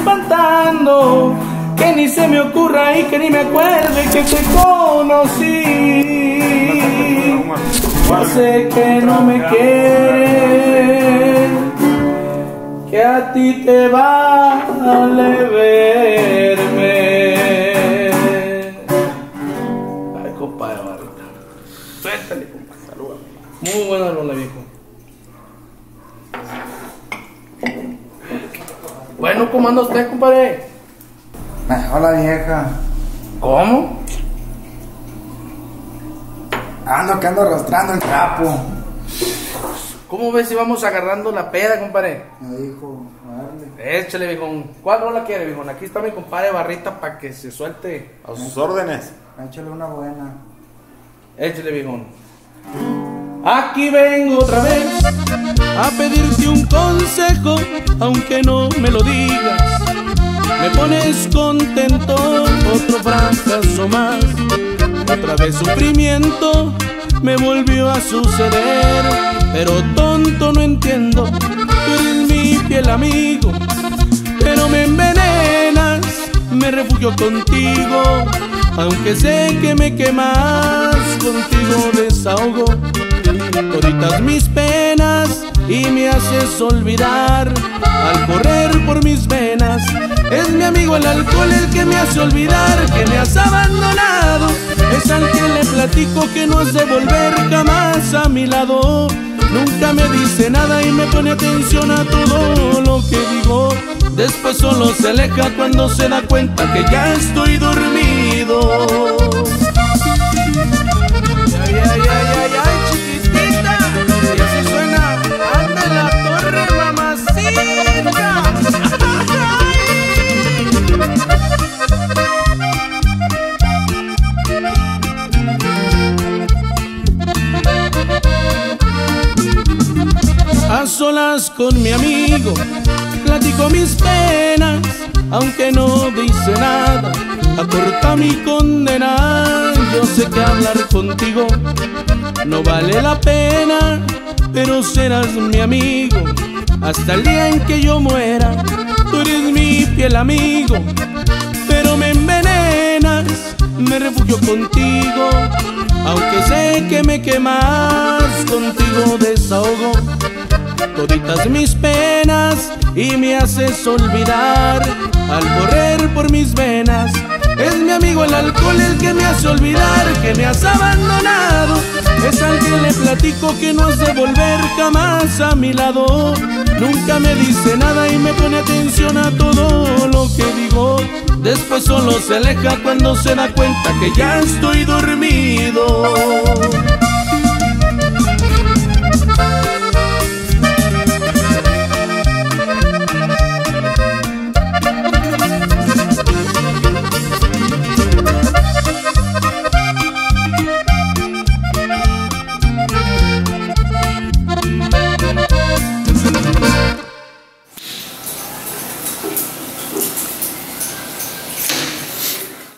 espantando, que ni se me ocurra y que ni me acuerde que te conocí. Yo sé que no me quieres, que a ti te vale verme. Ay, compadre, barrita. Suéltale, compadre. Saluda. Muy buena rola, viejo. Bueno, ¿cómo anda usted, compadre? Mejor la vieja. ¿Cómo? Ando que ando arrastrando el trapo. ¿Cómo ves si vamos agarrando la peda, compadre? Me dijo, dale. Échale, viejón. ¿Cuál rola quiere, viejón? Aquí está mi compadre Barrita para que se suelte. A sus órdenes. Échale una buena. Échale, viejón. Aquí vengo otra vez a pedirte un consejo, aunque no me lo digas. Me pones contento, otro fracaso más. Otra vez sufrimiento me volvió a suceder. Pero tonto no entiendo, tú eres mi fiel amigo, pero me envenenas, me refugio contigo. Aunque sé que me quemas, contigo desahogo toditas mis penas y me haces olvidar. Al correr por mis venas es mi amigo el alcohol el que me hace olvidar que me has abandonado. Es al que le platico que no has de volver jamás a mi lado. Nunca me dice nada y me pone atención a todo lo que digo. Después solo se aleja cuando se da cuenta que ya estoy dormido. Ay, ay, ay, ay, ay, chiquitita. Y así suena, anda en la torre, mamacita. A solas con mi amigo, platico mis penas, aunque no dice nada, acorta mi condena. Yo sé que hablar contigo no vale la pena, pero serás mi amigo hasta el día en que yo muera. Tú eres mi fiel amigo, pero me envenenas, me refugio contigo. Aunque sé que me quemas, contigo desahogo toditas mis penas y me haces olvidar. Al correr por mis venas es mi amigo el alcohol el que me hace olvidar que me has abandonado. Es al que le platico que no has de volver jamás a mi lado. Nunca me dice nada y me pone atención a todo lo que digo. Después solo se aleja cuando se da cuenta que ya estoy dormido.